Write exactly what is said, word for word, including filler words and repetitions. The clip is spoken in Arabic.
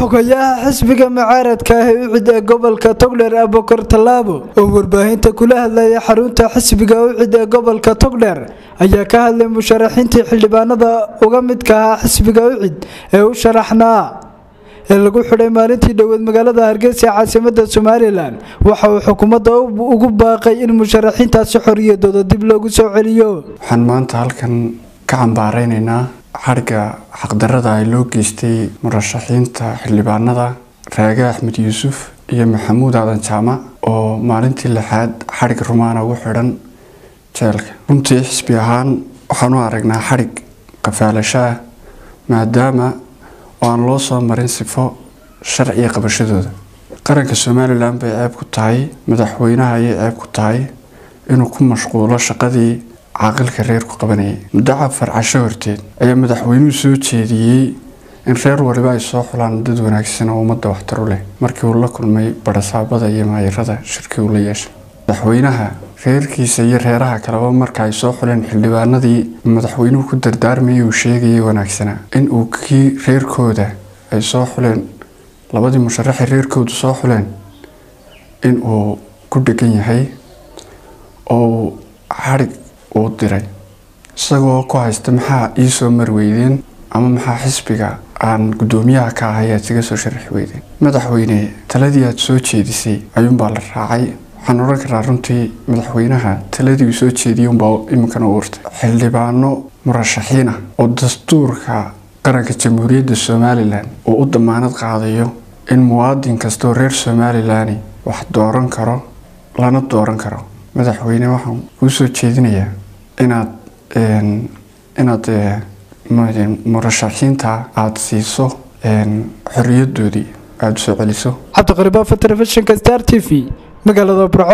حكاية حسبك معارض كاهي عدا قبل كتغلر أبو كرتلابو وورباهنت كلها لا حرونت حسبك عدا قبل كتغلر أيا كهل المشرحين تحلبان ذا وقمت كها حسبك عد أو شرحنا lagu xidhay maalintii dhawad magaalada Hargeysa caasimada Soomaaliland waxa uu xukuumadda ugu baaqay in musharaxiintaasi xoriyadooda dib loogu soo celiyo. Waxaan maanta halkan ka cambaareynaa xarga xaqdarrada ay loo geystay murashaxiinta xildhibaanada Raaga Axmed Yuusuf iyo Maxamuud Aadan Jaamac oo maalintii lixaad xarga Rumaana ugu xidhan jeelka. Runtii xisbi ahaan waxaan u aragnaa xarig qafaalashaa maadaama وأن لو صار مرين صفاء شرعية قبل شدود. قرن كسومالي لان بيعيب كتاعي مدحوينها يعيب كتاعي إنه كن مشغولة شقدي عاقل كرير كقبني مدعى فرع شهرتين أي مدحوينو سو تيدي إن خير ورباي صاحو لان دد وناكسين ومدى واحترو له مركي والله كل مي برصابة يما يرده شركي ولا يشل مدحوينها خير كي سير هيرها كلابا مركي صاحو لان حلبانا دي مدحوينو كدر دارمي وشيغي وناكسين إن أوكي خير كودة أي صاحو لان لابدي مشرحي خير كود صاحو لان إن أو كدر كيني هاي أو حارق أو ديري ساقو كوها استمحا إيسو مرويدين أما محا حسبكا عن قدوميها كاهاية تيغسو شرحويدين مدحويني تلاديات سو تشيديسي أيوم بالرحاعي حنورك رارنتي مدحوينها تلادي سو تشيديون باو إمكان أورت حلبانو مرشحينا والدستور كا قرنك الجمهورية السوماليلان وقدمانات قاضيو إن موادين كاستورير سوماليلاني واحد دوران كارو لانت دوران كارو مدحويني وحن وسو تشيدينيا إناد إن إناد مرشحينتا عاد سيسو إن حرية دودي عاد سعليسو حتى قريبا فترة فشن كستار تيفي مقالة برعو.